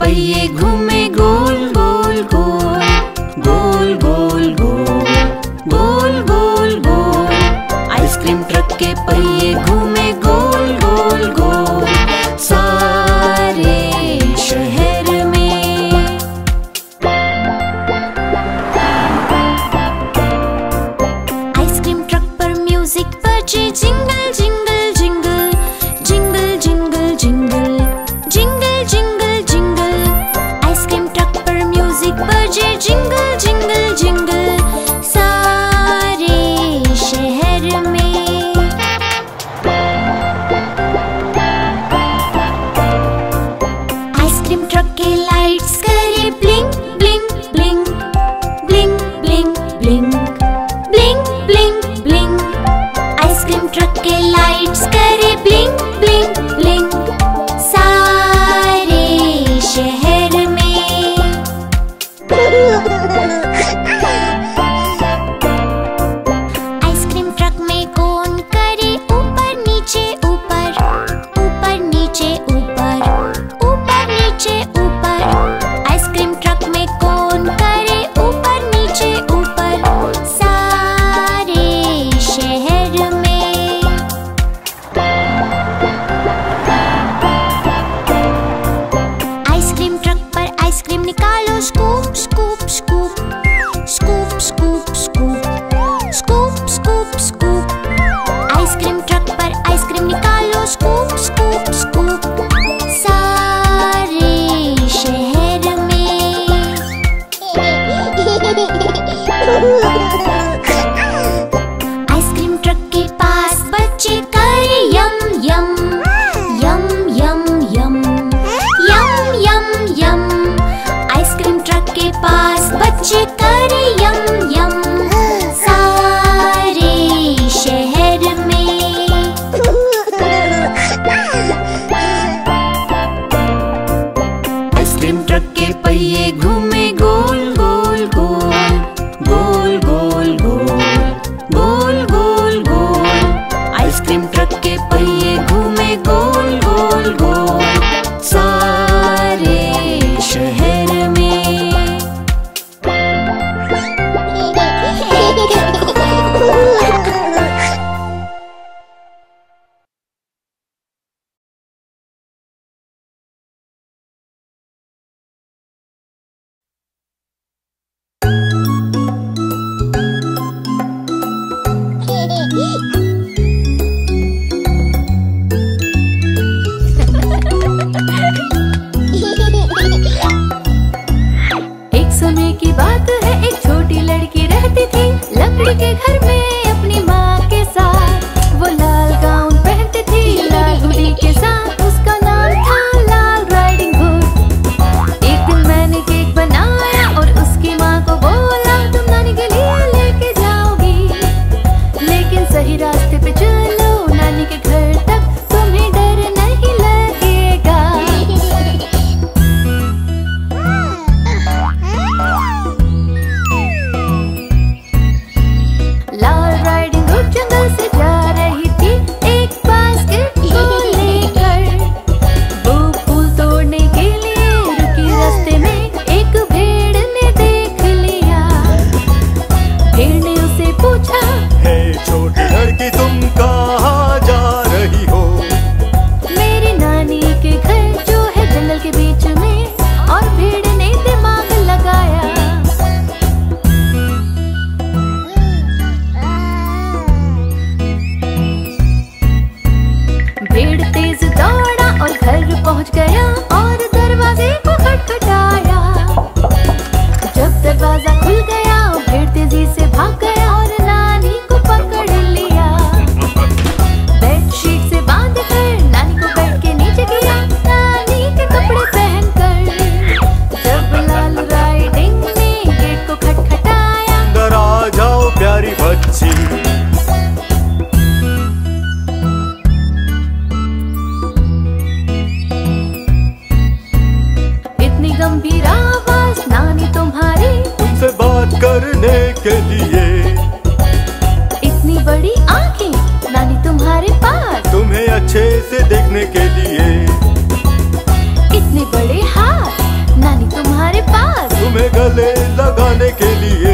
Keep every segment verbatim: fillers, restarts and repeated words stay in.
पहिए घूमे गोल गोल गोल गोल गोल गोल गोल गोल गोल। Ice cream truck के पहिए घूमे गोल गोल गोल सारे शहर में। आइसक्रीम ट्रक पर म्यूजिक बजे jingle jingle jingle jingle jingle jingle jingle jingle jingle. Ice cream truck पर म्यूजिक बजे जिंगल जिंगल जिंगल सारे शहर में। आइसक्रीम ट्रक के लाइट्स करे blink blink blink blink blink blink blink blink blink. Ice cream truck के लाइट्स करे ब्लिंक ब्लिंक ब्लिंक शहर में। आइसक्रीम ट्रक में कौन करे ऊपर नीचे ऊपर ऊपर नीचे ऊपर ऊपर नीचे ऊपर। आइसक्रीम ट्रक में कौन करे ऊपर नीचे ऊपर सारे शहर में। आइसक्रीम ट्रक पर आइसक्रीम निकालो scoop scoop scoop scoop scoop scoop scoop scoop scoop. Ice cream truck पर आइसक्रीम निकालो स्कूप स्कूप स्कूप सारे शहर में। आइसक्रीम ट्रक के पास बच्चे करे यम यम यम यम यम यम यम यम। आइसक्रीम ट्रक के पास बच्चे करे यम यम सारे शहर में। आइसक्रीम ट्रक के पहिए घूमे गोल गोल गोल गोल गोल गोल गोल गोल गोल। आइसक्रीम ट्रक के पहिए घूमे गोल गोल गोल सारे शहर में। लकड़ी के घर में अपनी माँ के साथ वो लाल गाउन पहनती थी लाल हुडी के साथ। उसका नाम था लाल राइडिंग हुड। एक दिन मैंने केक बनाया और उसकी माँ को बोला तुम नानी के लिए लेके जाओगी, लेकिन सही रास्ते पे चलो नानी के घर तक तुम्हें डर नहीं लगेगा। बड़े हाथ, नानी तुम्हारे पास तुम्हें गले लगाने के लिए।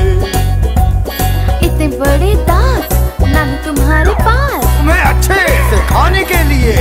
इतने बड़े दांत, नानी तुम्हारे पास तुम्हें अच्छे से खाने के लिए।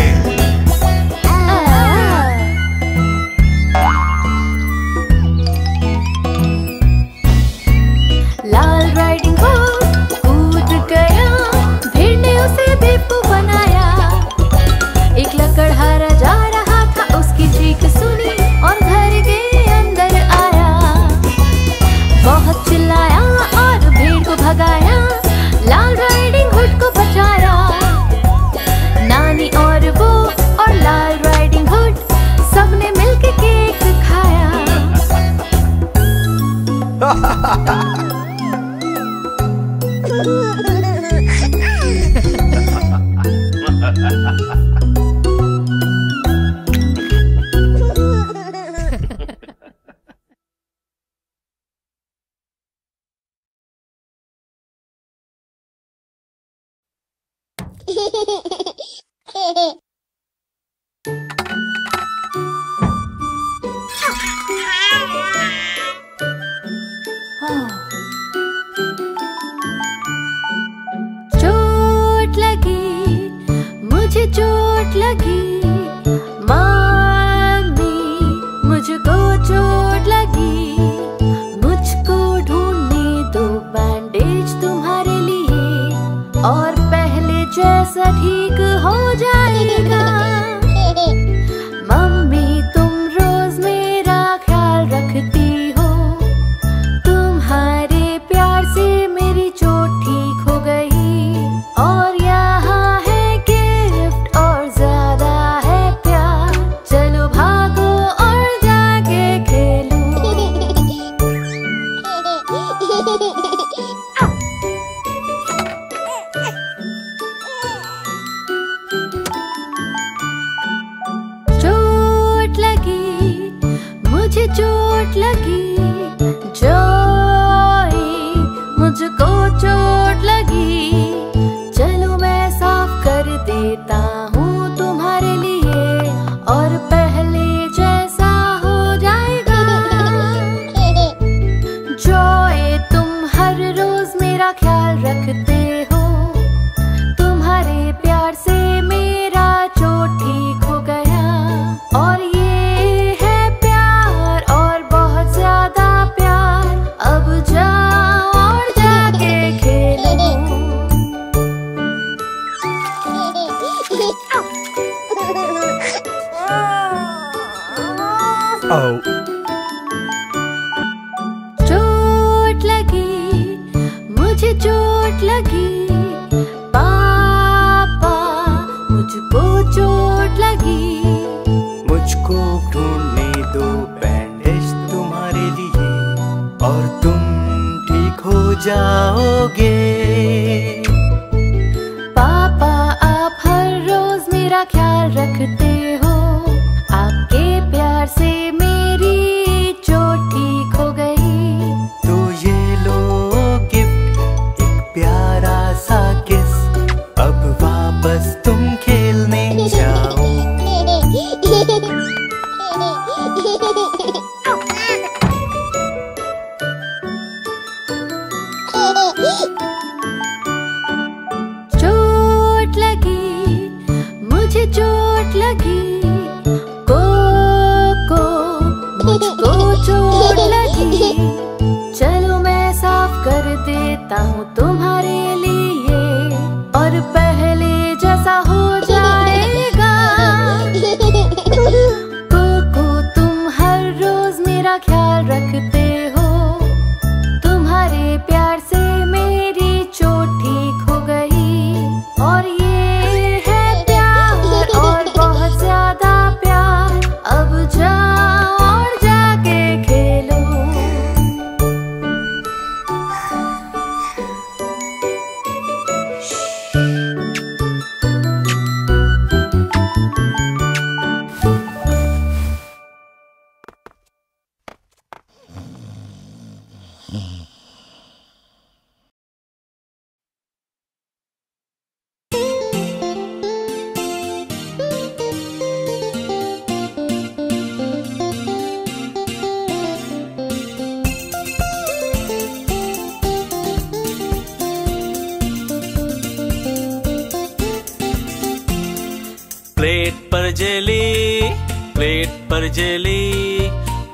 पर jelly, plate पर jelly.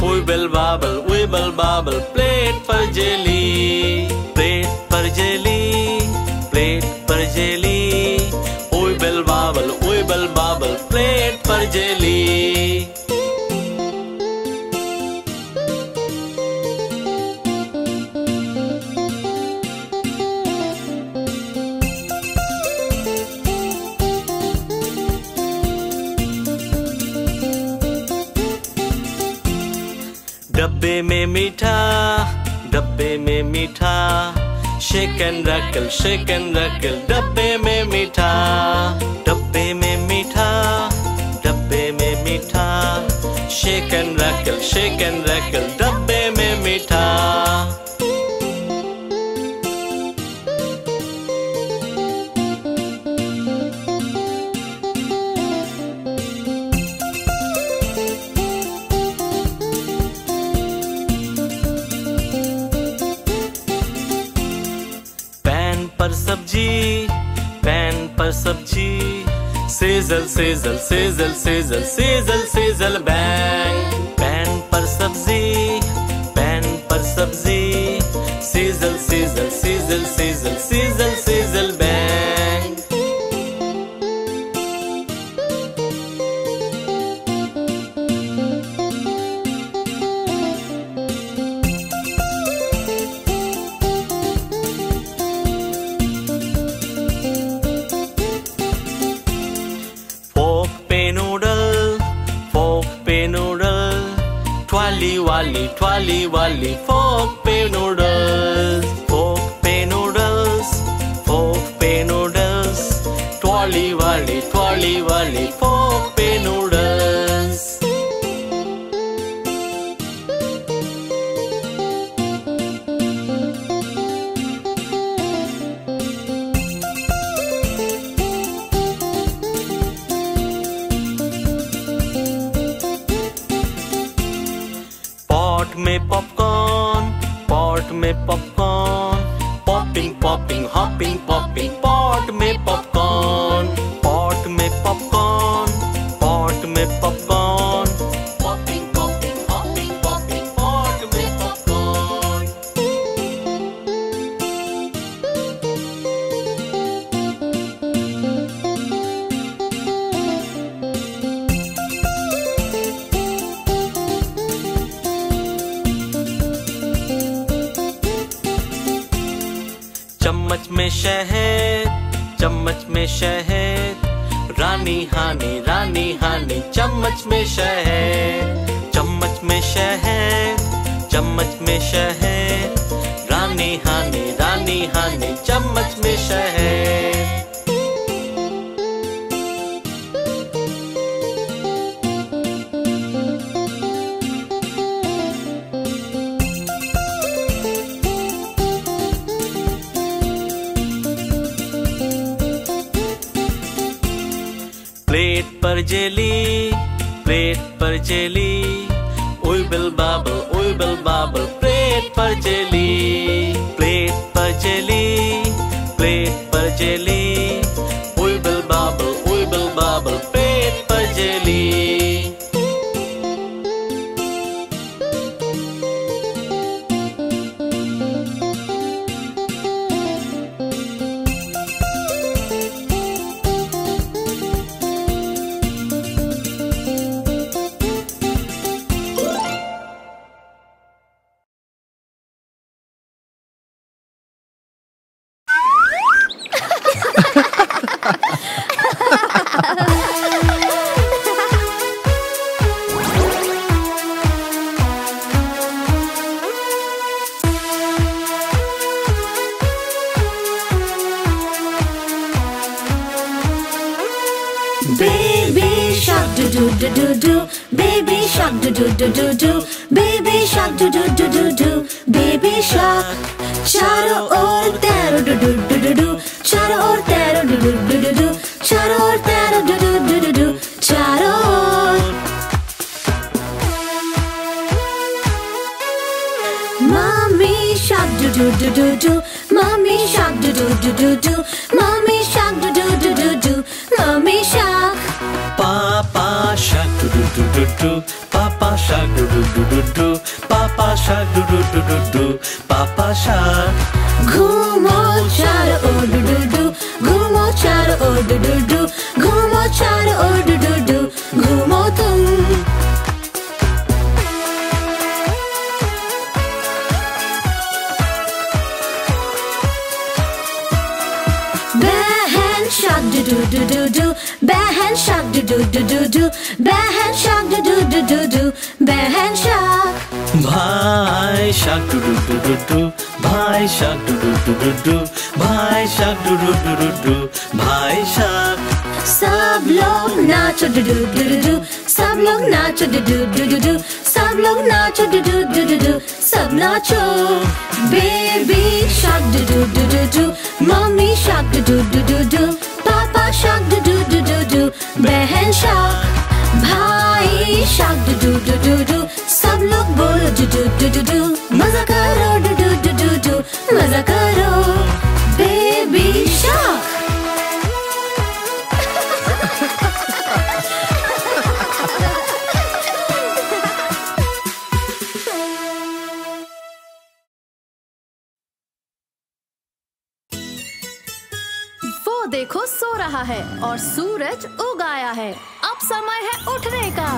Wibble bobble, wibble bobble, plate पर jelly, plate पर jelly, plate पर jelly. Wibble bobble, wibble bobble, plate पर jelly. डब्बे में मीठा, डब्बे में मीठा. Shake and rattle, shake and rattle, डब्बे में मीठा. डब्बे में मीठा, डब्बे में मीठा. Shake and rattle, shake and rattle, डब्बे में मीठा. पर सब्जी, पैन पर सब्जी. Sizzle sizzle sizzle sizzle sizzle sizzle bang. Pan पर सब्जी, पैन पर सब्जी. Sizzle sizzle sizzle sizzle sizzle sizzle bang. Twally wally, twally wally, fork pe noodles, fork pe noodles, fork pe noodles. Twally wally, twally wally, fork pe noodles. Pot में popcorn, pot में popcorn. Popping popping hopping popping, pot में popcorn. Pot में popcorn, pot में popcorn. Popping popping hopping popping, pot में popcorn. चम्मच में शहद, चम्मच में शहद. रानी हानी, रानी हानी, चम्मच में शहद. चम्मच में शहद, चम्मच में शहद. रानी हानी, रानी हानी, चम्मच में शहद. प्लेट पर जेली, प्लेट पर jelly. Wibble wobble, wibble wobble, plate पर जेली, प्लेट पर जेली, प्लेट पर jelly. Wibble wobble, wibble wobble, plate पर jelly. Baby shark do do do do do, baby shark do do do do do, baby shark do do do do do, baby shark. चारों ओर तैरो do do do do do, चारों ओर तैरो do do do do do, चारों ओर तैरो do do do do do, चारों ओर. Mommy shark do do do do do, mommy shark do do do do do, mommy shark do do do do do, mommy shark. shark doo doo doo doo doo, Papa shark doo doo doo doo doo, Papa shark doo doo doo doo doo, Papa shark. घूमो चारों ओर do doo do, घूमो चारों ओर do doo do, घूमो चारों ओर do doo do, घूमो तुम. Backhand shark doo doo doo doo doo, backhand shark doo doo doo doo doo, backhand shark doo doo doo doo doo, backhand shark. Bhai shark doo doo doo doo doo, bhai shark doo doo doo doo doo, bhai shark doo doo doo doo doo, bhai shark. Sab log nacho doo doo doo doo, sab log nacho doo doo doo doo, sab log nacho doo doo doo doo, sab nacho. Baby shark doo doo doo doo, mommy shark doo doo doo doo, papa shark doo doo doo doo, behan shark. Bhai shark doo doo doo doo, सब लोग बोलो doo doo doo doo doo, मजा करो doo doo doo doo doo, मजा करो baby shark. वो देखो सो रहा है और सूरज उग आया है, अब समय है उठने का.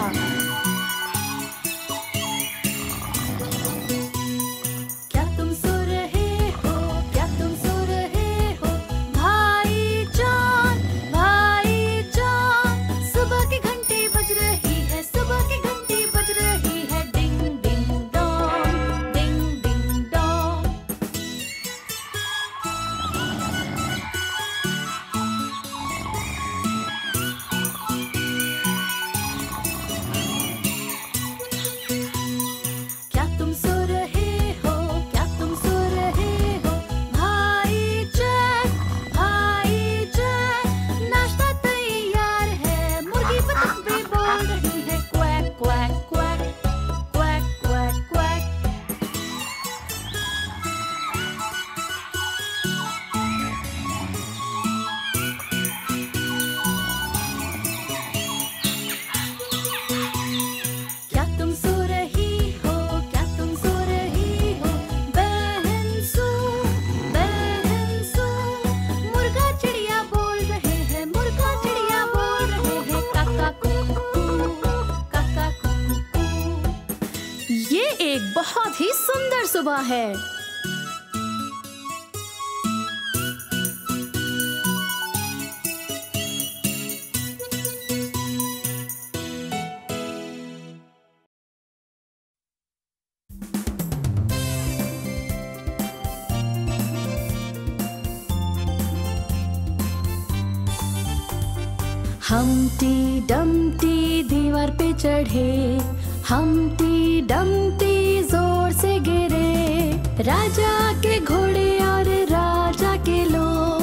सुबह है हम्प्टी डम्प्टी दीवार पे चढ़े, हम्प्टी डम्प्टी जोर से गिरे, राजा के घोड़े और राजा के लोग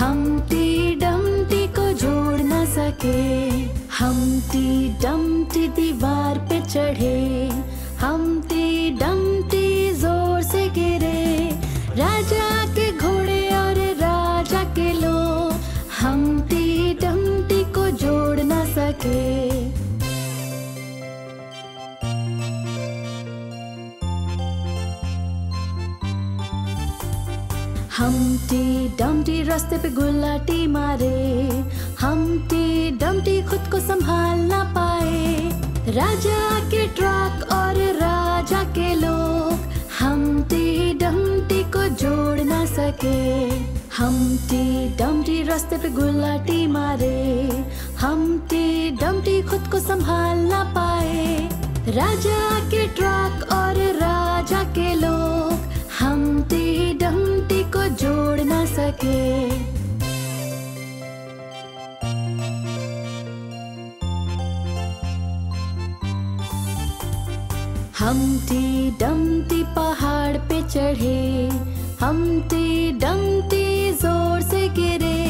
हम्प्टी डम्प्टी को जोड़ न सके. हम्प्टी डम्प्टी दीवार पे चढ़े, हम्प्टी डम्प्टी जोर से गिरे, राजा के घोड़े और राजा के लोग हम्प्टी डम्प्टी को जोड़ न सके. हम्प्टी डम्प्टी रास्ते पे गुलाटी मारे, हम्प्टी डम्प्टी खुद को संभाल ना पाए, राजा के ट्रक और राजा के लोग हम्प्टी डम्प्टी को जोड़ ना सके. हम्प्टी डम्प्टी रास्ते पे गुलाटी मारे, हम्प्टी डम्प्टी खुद को संभाल ना पाए, राजा के ट्रक और राजा के लोग हम्प्टी डम्प्टी को जोड़ ना सके. हम्प्टी डम्प्टी पहाड़ पे चढ़े, हम्प्टी डम्प्टी जोर से गिरे,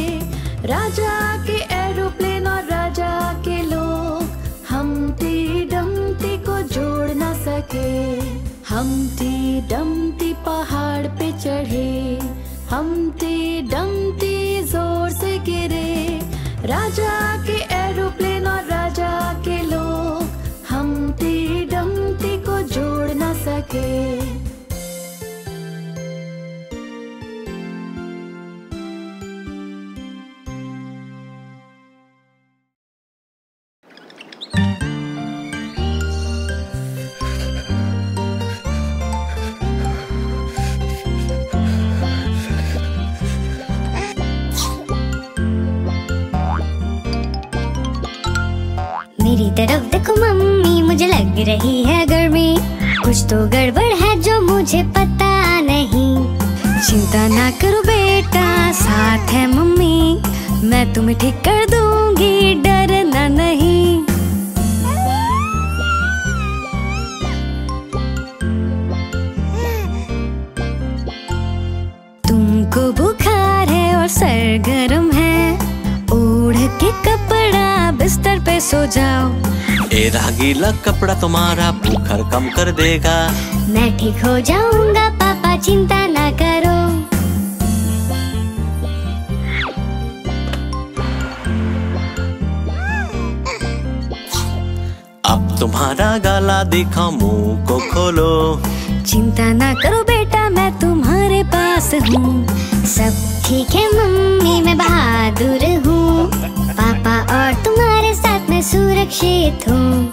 राजा के एरोप्लेन और राजा के लोग हम्प्टी डम्प्टी को जोड़ ना सके. हम्प्टी डम्प्टी पहाड़ पे चढ़े, हम्प्टी डम्प्टी जोर से गिरे, राजा के एरोप्लेन और राजा के लोग मेरी तरफ देखो मम्मी, मुझे लग रही है गर्मी। कुछ तो गड़बड़ है जो मुझे पता नहीं। चिंता ना करो बेटा, साथ है मम्मी, मैं तुम्हें ठीक कर दूंगी, डरना नहीं। तुमको बुखार है और सर गरम है, ओढ़ के कपड़ा बिस्तर पे सो जाओ। ए रागीला कपड़ा तुम्हारा बुखार कम कर देगा। मैं ठीक हो जाऊंगा पापा, चिंता ना करो। अब तुम्हारा गला दिखा, मुंह को खोलो। चिंता ना करो बेटा, मैं तुम्हारे पास हूँ। सब ठीक है मम्मी, मैं बहादुर हूँ। पापा और तुम्हारे साथ मैं सुरक्षित हूँ।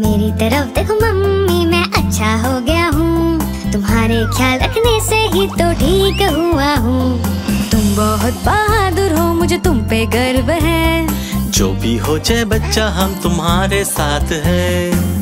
मेरी तरफ देखो मम्मी, मैं अच्छा हो गया हूँ। तुम्हारे ख्याल रखने से ही तो ठीक हुआ हूँ। तुम बहुत बहादुर हो, मुझे तुम पे गर्व है। जो भी हो जाए बच्चा, हम तुम्हारे साथ हैं।